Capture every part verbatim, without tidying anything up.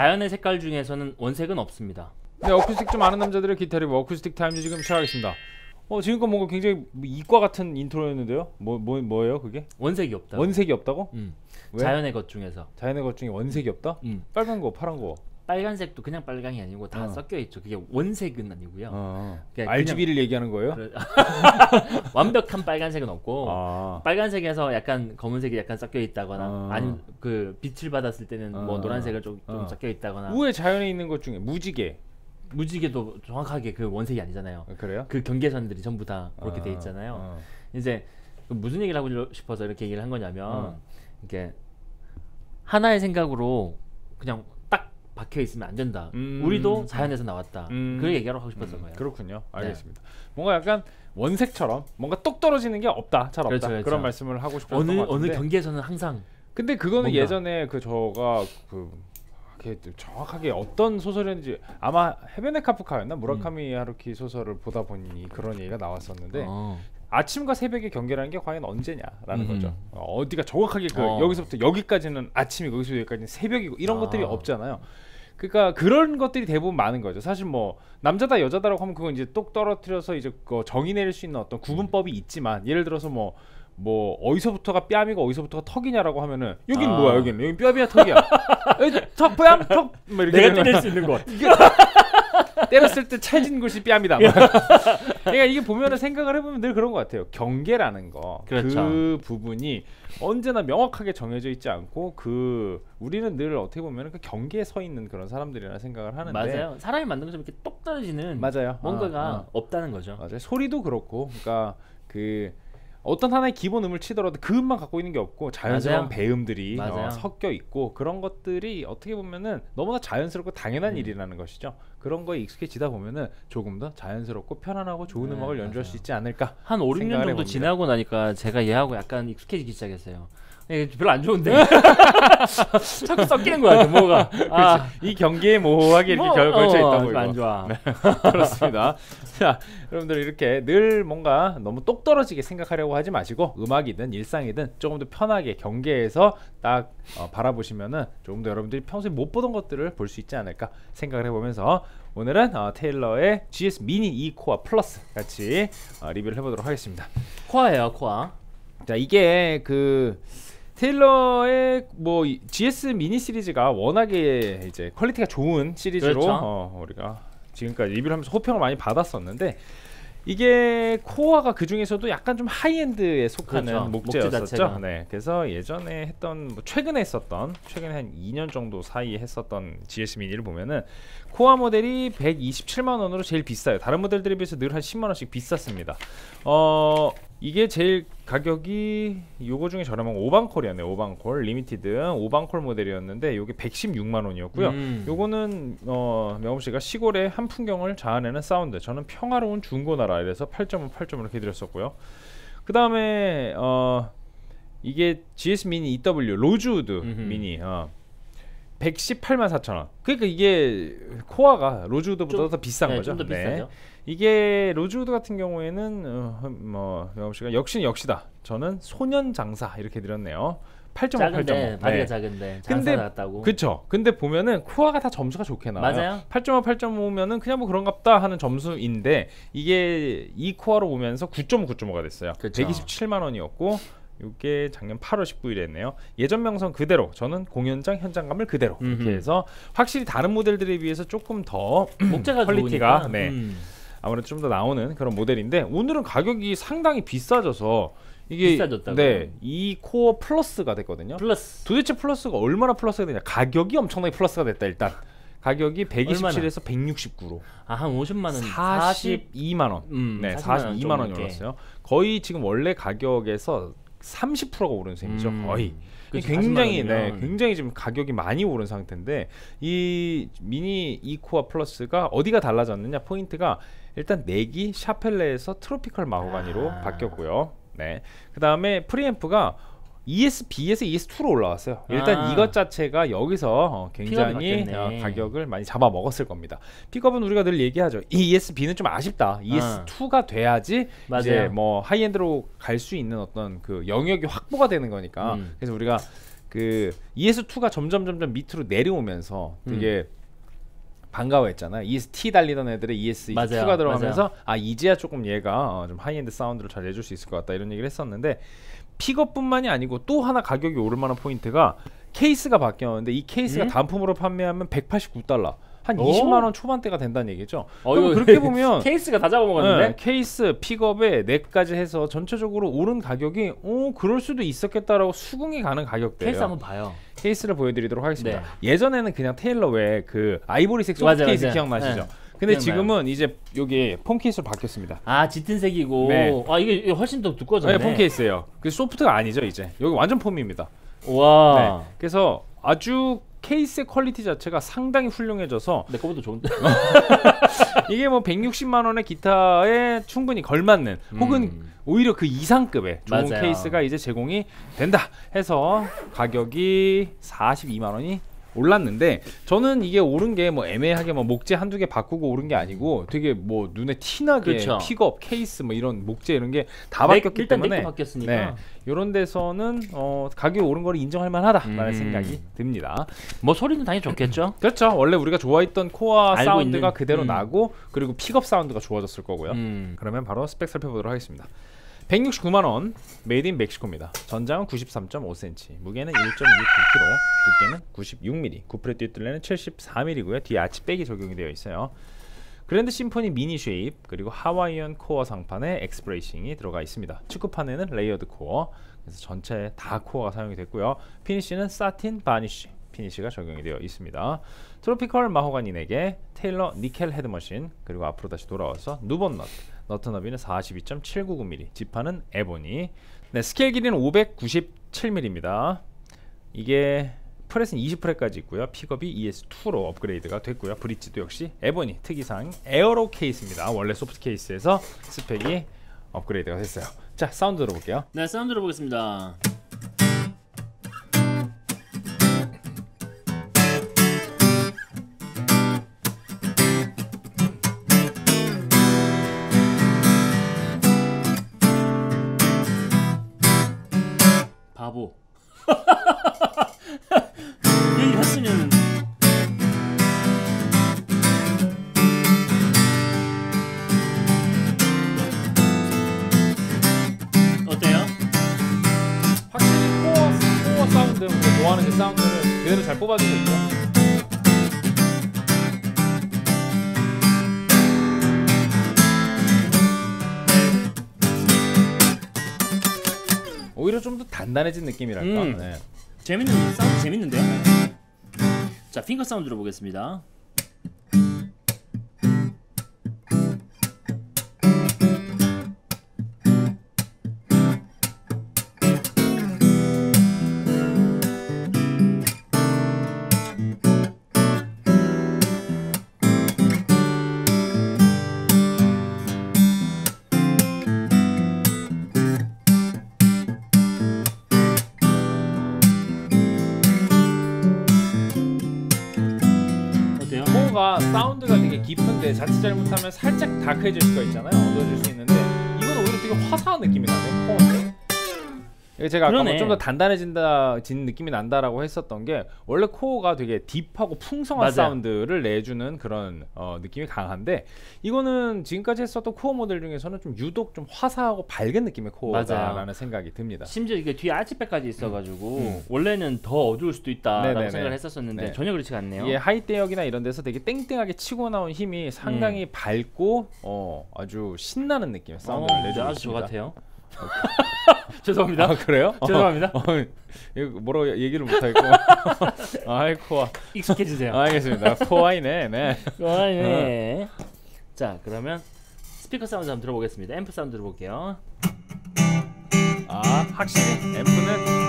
자연의 색깔 중에서는 원색은 없습니다. 네, 어쿠스틱 좀 아는 남자들의 기타 리뷰 어쿠스틱 타임즈 지금 시작하겠습니다. 어 지금껏 뭔가 굉장히 이과 같은 인트로였는데요. 뭐, 뭐, 뭐예요 그게? 원색이 없다. 원색이 없다고? 음. 왜? 자연의 것 중에서 자연의 것 중에 원색이 없다? 음. 빨간 거 파란 거 빨간색도 그냥 빨강이 아니고 다 어. 섞여있죠. 그게 원색은 아니고요. 어. 알지비를 얘기하는 거예요? 그래, 완벽한 빨간색은 없고 아. 빨간색에서 약간 검은색이 약간 섞여있다거나 어. 아니면 그 빛을 받았을 때는 어. 뭐 노란색을 좀, 좀 어. 섞여있다거나. 우에 자연에 있는 것 중에 무지개 무지개도 정확하게 그 원색이 아니잖아요. 그래요? 그 경계선들이 전부 다 그렇게 어. 돼 있잖아요. 어. 이제 무슨 얘기를 하고 싶어서 이렇게 얘기를 한 거냐면 어. 이렇게 하나의 생각으로 그냥 박혀 있으면 안 된다. 음, 우리도 자연에서 나왔다. 음, 그 얘기하러 하고 싶었던 음, 거예요. 그렇군요. 알겠습니다. 네. 뭔가 약간 원색처럼 뭔가 똑 떨어지는 게 없다. 잘 없다. 그렇죠, 그렇죠. 그런 말씀을 하고 싶었던 것 같은데. 어느 경계에서는 항상. 근데 그거는 뭔가. 예전에 그 저가 그 정확하게 어떤 소설인지 아마 해변의 카프카였나 무라카미 음. 하루키 소설을 보다 보니 그런 얘기가 나왔었는데. 어. 아침과 새벽의 경계라는 게 과연 언제냐라는 음. 거죠. 어, 어디가 정확하게 그 어. 여기서부터 여기까지는 아침이고 여기서 여기까지는 새벽이고 이런 아. 것들이 없잖아요. 그러니까 그런 것들이 대부분 많은 거죠. 사실 뭐 남자다 여자다라고 하면 그건 이제 똑 떨어뜨려서 이제 그 정의 내릴 수 있는 어떤 구분법이 있지만 예를 들어서 뭐 뭐 어디서부터가 뺨이고 어디서부터가 턱이냐라고 하면은 여긴 아. 뭐야 여기는 여긴 뼈야 턱이야. 턱 뺨 턱 뭐 이렇게 내가 때릴 수 있는 것. 때렸을 때 찰진 곳이 뺨이다. 그러니까 이게 보면은 생각을 해보면 늘 그런 것 같아요. 경계라는 거, 그렇죠. 그 부분이 언제나 명확하게 정해져 있지 않고 그 우리는 늘 어떻게 보면 그 경계에 서 있는 그런 사람들이라는 생각을 하는데 맞아요. 사람이 만든 것처럼 이렇게 똑 떨어지는 맞아요. 뭔가가 아, 아. 없다는 거죠. 맞아요. 소리도 그렇고, 그러니까 그 어떤 하나의 기본 음을 치더라도 그 음만 갖고 있는 게 없고 자연스러운 맞아요. 배음들이 어, 섞여 있고 그런 것들이 어떻게 보면은 너무나 자연스럽고 당연한 음. 일이라는 것이죠. 그런 거에 익숙해지다 보면은 조금 더 자연스럽고 편안하고 좋은 네, 음악을 맞아요. 연주할 수 있지 않을까. 한 오, 육 년 정도 해봅니다. 지나고 나니까 제가 얘하고 약간 익숙해지기 시작했어요. 별로 안 좋은데 자꾸 섞이는 거야 뭐가. 아. 이 경계에 모호하게 이렇게 뭐, 걸쳐 있다 보이고. 안 좋아. 네. 그렇습니다. 자, 여러분들 이렇게 늘 뭔가 너무 똑 떨어지게 생각하려고 하지 마시고 음악이든 일상이든 조금 더 편하게 경계에서 딱 어, 바라보시면은 조금 더 여러분들이 평소에 못 보던 것들을 볼 수 있지 않을까 생각을 해보면서 오늘은 어, 테일러의 지에스 미니-e 코아 플러스 같이 어, 리뷰를 해보도록 하겠습니다. 코아예요, 코아. 자, 이게 그 테일러의 뭐 지에스 미니 시리즈가 워낙에 이제 퀄리티가 좋은 시리즈로 그렇죠. 어, 우리가 지금까지 리뷰를 하면서 호평을 많이 받았었는데 이게 코어가 그 중에서도 약간 좀 하이엔드에 속하는 그렇죠. 목재였었죠. 목재 네, 그래서 예전에 했던 뭐 최근에 했었던 최근에 한 이 년 정도 사이에 했었던 지에스 미니를 보면은 코어 모델이 백이십칠만 원으로 제일 비싸요. 다른 모델들에 비해서 늘 한 십만 원씩 비쌌습니다. 어. 이게 제일 가격이 요거 중에 저렴한 거 오방콜이었네요. 오방콜 리미티드 오방콜 모델이었는데 요게 백십육만 원이었고요 음. 요거는 어, 명업씨가 시골의 한 풍경을 자아내는 사운드 저는 평화로운 중고나라 이래서 팔 점 오, 팔 점 오 이렇게 드렸었고요. 그 다음에 어, 이게 지에스 미니 이더블유 로즈우드 음흠. 미니 어. 백십팔만 사천 원. 그러니까 이게 코아가 로즈우드보다 더 비싼 네, 거죠. 더 네. 이게 로즈우드 같은 경우에는 어, 뭐 명업씨가 역시 역시다. 저는 소년 장사 이렇게 드렸네요. 팔 점 오, 팔 점 오. 바디가 작은데 장사 같다고. 그쵸. 근데 보면은 코아가 다 점수가 좋게 나와요. 맞아요. 팔 점 오, 팔 점 오면은 그냥 뭐 그런갑다 하는 점수인데 이게 이 코아로 보면서 구 점 오, 구 점 오가 됐어요. 그쵸. 백이십칠만 원이었고 이게 작년 팔월 십구일에 했네요. 예전 명성 그대로 저는 공연장 현장감을 그대로 음흠. 이렇게 해서 확실히 다른 모델들에 비해서 조금 더 목재가 퀄리티가 네, 음. 아무래도 좀 더 나오는 그런 모델인데 오늘은 가격이 상당히 비싸져서 이게 비싸졌다고요? 네, 이 코어 플러스가 됐거든요. 플러스. 도대체 플러스가 얼마나 플러스가 되냐. 가격이 엄청나게 플러스가 됐다 일단. 가격이 백이십칠에서 얼마나? 백육십구로 아, 한 오십만 원 사십이만 원 음, 네, 사십이만 원이 올랐어요. 거의 지금 원래 가격에서 삼십 퍼센트가 오른 셈이죠. 음. 거의 그치, 굉장히 네, 굉장히 지금 가격이 많이 오른 상태인데 이 미니 이코아 플러스가 어디가 달라졌느냐 포인트가 일단 내기 샤펠레에서 트로피컬 마호가니로 아. 바뀌었고요. 네, 그 다음에 프리앰프가 이에스비에서 이에스 투로 올라왔어요. 일단 아. 이것 자체가 여기서 굉장히 가격을 많이 잡아먹었을 겁니다. 픽업은 우리가 늘 얘기하죠. 이 이에스비는 좀 아쉽다. 이에스 투가 아. 돼야지 맞아요. 이제 뭐 하이엔드로 갈 수 있는 어떤 그 영역이 확보가 되는 거니까. 음. 그래서 우리가 그 이에스 투가 점점 점점 밑으로 내려오면서 되게 음. 반가워했잖아요. 이에스티 달리던 애들의 이에스 투가 들어가면서 맞아요. 아 이제야 조금 얘가 좀 하이엔드 사운드를 잘 내줄 수 있을 것 같다 이런 얘기를 했었는데, 픽업뿐만이 아니고 또 하나 가격이 오를만한 포인트가 케이스가 바뀌었는데 이 케이스가 음? 단품으로 판매하면 백팔십구 달러 한 오? 이십만 원 초반대가 된다는 얘기죠. 어, 그럼 그렇게 보면 케이스가 다 잡아먹었는데? 네, 케이스, 픽업에 넥까지 해서 전체적으로 오른 가격이 오 그럴 수도 있었겠다라고 수긍이 가는 가격대예요. 케이스 한번 봐요. 케이스를 보여드리도록 하겠습니다. 네. 예전에는 그냥 테일러 외에 그 아이보리색 소프트 케이스 맞아. 기억나시죠? 네. 근데 지금은 이제 여기 폼 케이스로 바뀌었습니다. 아 짙은 색이고 네. 아 이게 훨씬 더 두꺼워졌네. 네, 폼 케이스예요. 그 소프트가 아니죠 이제. 여기 완전 폼입니다. 와. 네. 그래서 아주 케이스의 퀄리티 자체가 상당히 훌륭해져서 내 거보다 좋은데? 이게 뭐 백육십만 원의 기타에 충분히 걸맞는 음. 혹은 오히려 그 이상급의 좋은 맞아요. 케이스가 이제 제공이 된다 해서 가격이 사십이만 원이 올랐는데, 저는 이게 오른 게 뭐 애매하게 뭐 목재 한두 개 바꾸고 오른 게 아니고 되게 뭐 눈에 티나게 그렇죠. 픽업, 케이스 뭐 이런 목재 이런 게 다 바뀌었기 일단 때문에 바뀌었으니까. 네, 이런 데서는 어, 가격이 오른 걸 인정할 만하다라는 음. 생각이 듭니다. 뭐 소리는 당연히 좋겠죠? 그렇죠. 원래 우리가 좋아했던 코아 사운드가 있는. 그대로 음. 나고 그리고 픽업 사운드가 좋아졌을 거고요. 음. 그러면 바로 스펙 살펴보도록 하겠습니다. 백육십구만 원 메이드 인 멕시코입니다. 전장은 구십삼 점 오 센티미터, 무게는 일 점 육구 킬로그램, 두께는 구십육 밀리미터, 구프렛 뒷둘레는 칠십사 밀리미터고요 뒤에 아치백이 적용이 되어 있어요. 그랜드 심포니 미니 쉐입, 그리고 하와이언 코어 상판에 엑스브레이싱이 들어가 있습니다. 측구판에는 레이어드 코어, 그래서 전체에 다 코어가 사용이 됐고요. 피니쉬는 사틴 바니쉬 피니쉬가 적용이 되어 있습니다. 트로피컬 마호가니넥에 테일러 니켈 헤드머신, 그리고 앞으로 다시 돌아와서 누번 너트, 너트 너비는 사십이 점 칠구구 밀리미터, 지판은 에보니. 네, 스케일 길이는 오백구십칠 밀리미터입니다. 이게 프렛은 이십 프렛까지 있고요. 픽업이 이에스 투로 업그레이드가 됐고요. 브릿지도 역시 에보니, 특이사항 에어로 케이스입니다. 원래 소프트 케이스에서 스펙이 업그레이드가 됐어요. 자, 사운드 들어볼게요. 네, 사운드 들어보겠습니다. 뽑아주고 있죠. 오히려 좀 더 단단해진 느낌이랄까. 음. 네. 재밌는 사운드 재밌는데요. 자, 핑거 사운드 들어보겠습니다. 사운드가 되게 깊은데 자칫 잘못하면 살짝 다크해질 수가 있잖아요. 어두워질 수 있는데 이건 오히려 되게 화사한 느낌이 나네요. 코어인데 제가 아까 뭐 좀 더 단단해진다, 진 느낌이 난다라고 했었던 게 원래 코어가 되게 딥하고 풍성한 맞아요. 사운드를 내주는 그런 어, 느낌이 강한데, 이거는 지금까지 했었던 코어 모델 중에서는 좀 유독 좀 화사하고 밝은 느낌의 코어다라는 생각이 듭니다. 심지어 이게 뒤에 아치백까지 있어가지고 음. 음. 원래는 더 어두울 수도 있다라고 네네네. 생각을 했었었는데 네. 전혀 그렇지가 않네요. 이게 하이대역이나 이런 데서 되게 땡땡하게 치고 나온 힘이 상당히 음. 밝고 어, 아주 신나는 느낌의 사운드를 어, 내주고 아주 있습니다. 저 같아요. 죄송합니다. 아, 그래요? 죄송합니다. 어, 어, 뭐라고 얘기를 못하겠고. 아이 코아. 익숙해지세요. 아, 알겠습니다. 코아이네. 네. 코아이네. 어. 자, 그러면 스피커 사운드 한번 들어보겠습니다. 앰프 사운드 들어볼게요. 아, 확실히 앰프는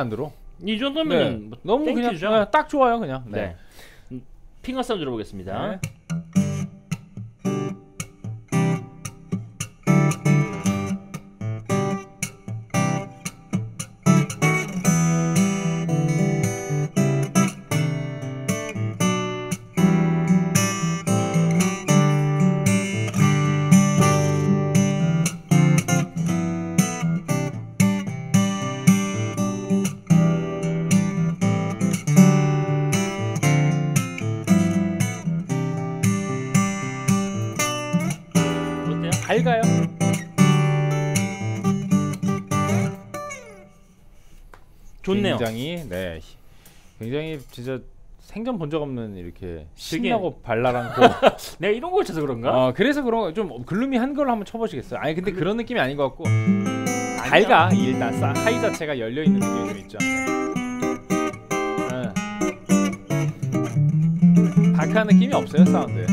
안 들어. 이 정도면 네. 뭐 너무 그냥, 그냥 딱 좋아요 그냥. 네. 네. 핑거 사운드 들어보겠습니다. 네. 밝아요. 좋네요. 굉장히 네, 굉장히 진짜 생전 본 적 없는 이렇게 신나고 발랄한 거. 내가 이런 거 쳐서 그런가? 어, 그래서 그런 좀 글루미한 걸 한번 쳐보시겠어요? 아니 근데 글루... 그런 느낌이 아닌 것 같고 밝아 일단 싸 하이 자체가 열려 있는 느낌이 좀 있죠. 네. 다크한 느낌이 없어요 사운드.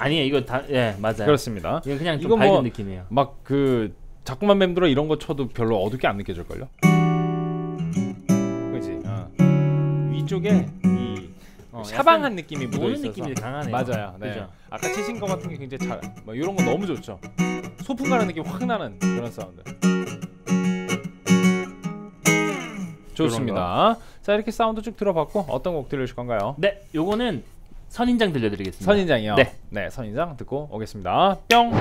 아니에요 이거 다 예 맞아요 그렇습니다. 이건 그냥 좀 밝은 뭐 느낌이에요. 막 그 자꾸만 맴돌아 이런 거 쳐도 별로 어둡게 안 느껴질 걸요. 그렇지. 어. 위쪽에 이 어, 샤방한 느낌이 묻어 있어서 느낌이 강하네요. 맞아요. 네. 그죠? 아까 치신 거 같은 게 굉장히 잘 막 이런 거 너무 좋죠. 소풍 가는 느낌 확 나는 그런 사운드. 좋습니다. 자 이렇게 사운드 쭉 들어봤고 어떤 곡 들으실 건가요? 네, 요거는 선인장 들려드리겠습니다. 선인장이요? 네, 네, 선인장 듣고 오겠습니다. 뿅!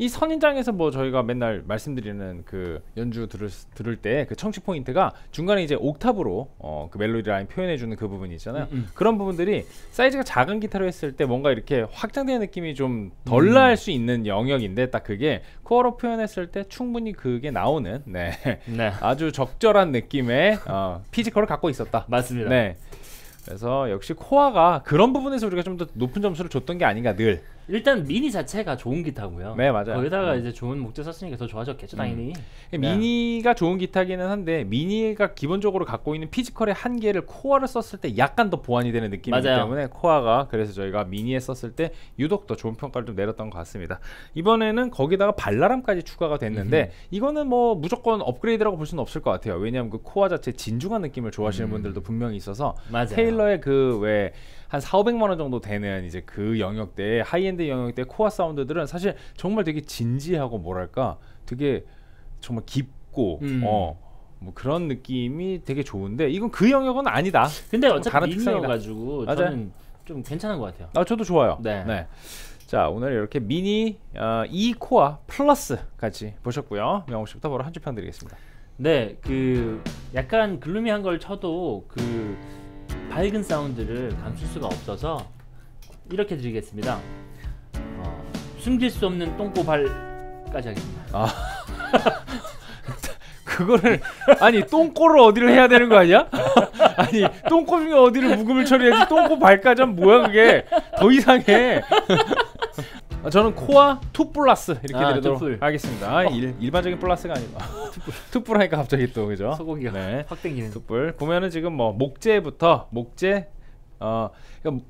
이 선인장에서 뭐 저희가 맨날 말씀드리는 그 연주 들을, 들을 때 그 청취 포인트가 중간에 이제 옥탑으로 어, 그 멜로디 라인 표현해주는 그 부분이 있잖아요. 음, 음. 그런 부분들이 사이즈가 작은 기타로 했을 때 뭔가 이렇게 확장된 느낌이 좀 덜 날 수 음. 있는 영역인데 딱 그게 코어로 표현했을 때 충분히 그게 나오는 네. 네. 아주 적절한 느낌의 어, 피지컬을 갖고 있었다. 맞습니다. 네. 그래서 역시 코아가 그런 부분에서 우리가 좀 더 높은 점수를 줬던 게 아닌가 늘. 일단 미니 자체가 좋은 기타고요. 네 맞아요. 거기다가 음. 이제 좋은 목재 썼으니까 더 좋아졌겠죠 당연히. 음. 미니가 네. 좋은 기타기는 한데 미니가 기본적으로 갖고 있는 피지컬의 한계를 코아를 썼을 때 약간 더 보완이 되는 느낌이기 맞아요. 때문에 코아가 그래서 저희가 미니에 썼을 때 유독 더 좋은 평가를 좀 내렸던 것 같습니다. 이번에는 거기다가 발랄함까지 추가가 됐는데 음흠. 이거는 뭐 무조건 업그레이드라고 볼 수는 없을 것 같아요. 왜냐하면 그 코아 자체 진중한 느낌을 좋아하시는 음. 분들도 분명히 있어서 맞아요. 테일러의 그 왜 한 사오백만 원 정도 되는 이제 그 영역대의 하이엔드 영역대 코아 사운드들은 사실 정말 되게 진지하고 뭐랄까 되게 정말 깊고 음. 어 뭐 그런 느낌이 되게 좋은데 이건 그 영역은 아니다. 근데 어차피 미니여가지고 저는 좀 괜찮은 것 같아요. 아 저도 좋아요. 네. 네. 자 오늘 이렇게 미니 어, 이 코아 플러스 같이 보셨고요. 명호 씨부터 바로 한 줄 평 드리겠습니다. 네, 그 약간 글루미한 걸 쳐도 그 밝은 사운드를 감출 수가 없어서 이렇게 드리겠습니다. 어, 숨길 수 없는 똥꼬발까지 하겠습니다. 아 그거를 아니 똥꼬를 어디를 해야 되는 거 아니야? 아니 똥꼬 중에 어디를 묵음을 처리해야지 똥꼬 발까지 하면 뭐야 그게 더 이상해. 저는 코아 투 플러스 이렇게 아, 드리도록 투뿔. 하겠습니다. 어. 일, 일반적인 플러스가 아니고 투뿔 하니까 갑자기 또 그죠? 소고기가 네. 확 땡기는 투뿔. 보면은 지금 뭐 목재부터 목재 어 그러니까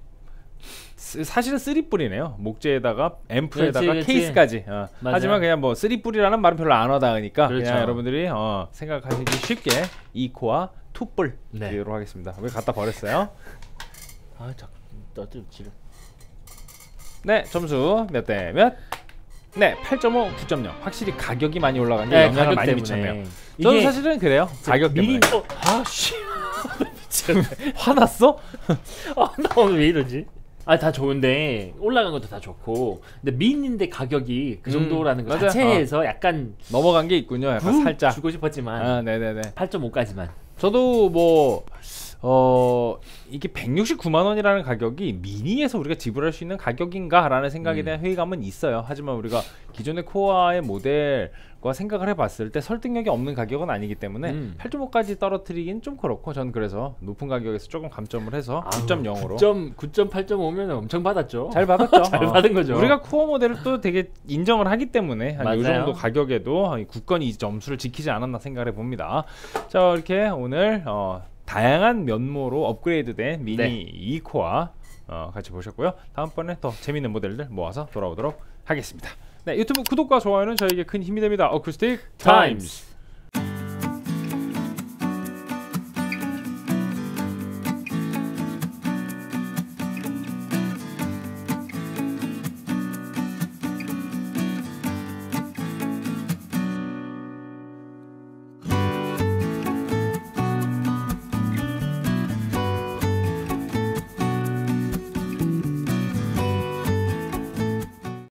사실은 쓰리뿔이네요. 목재에다가 앰프에다가 그렇지, 그렇지. 케이스까지 어. 하지만 그냥 뭐 쓰리뿔이라는 말은 별로 안 와닿으니까 그렇죠. 그냥 여러분들이 어, 생각하시기 쉽게 이 코아 투뿔 네. 드리도록 하겠습니다. 왜 갖다 버렸어요? 아 자, 나도 지금 네, 점수 몇 대 몇? 네, 팔 점 오, 구 점 영. 확실히 가격이 많이 올라간 게 네, 영향을 많이 미쳤네요. 저는 사실은 그래요. 가격 때문에. 미니... 어, 아, 씨. 화났어? 아, 나 오늘 왜 이러지? 아, 다 좋은데 올라간 것도 다 좋고. 근데 미니인데 가격이 그 정도라는 음, 거 자체에서 어. 약간 넘어간 게 있군요. 약간 살짝 주고 싶었지만. 아, 네, 네, 네. 팔 점 오까지만. 저도 뭐 어... 이게 백육십구만 원이라는 가격이 미니에서 우리가 지불할 수 있는 가격인가? 라는 생각에 대한 음. 회의감은 있어요. 하지만 우리가 기존의 코아의 모델과 생각을 해봤을 때 설득력이 없는 가격은 아니기 때문에 음. 팔 점 오까지 떨어뜨리긴 좀 그렇고 전 그래서 높은 가격에서 조금 감점을 해서 구 점 영으로 구 점 팔 점 오면 엄청 받았죠. 잘 받았죠. 잘 어. 받은 거죠. 우리가 코어 모델을 또 되게 인정을 하기 때문에 한 이 정도 가격에도 굳건히 이 점수를 지키지 않았나 생각을 해봅니다. 자, 이렇게 오늘 어, 다양한 면모로 업그레이드된 미니 네. 이 코아 어, 같이 보셨고요. 다음번에 더 재밌는 모델들 모아서 돌아오도록 하겠습니다. 네, 유튜브 구독과 좋아요는 저에게 큰 힘이 됩니다. 어쿠스틱 타임스.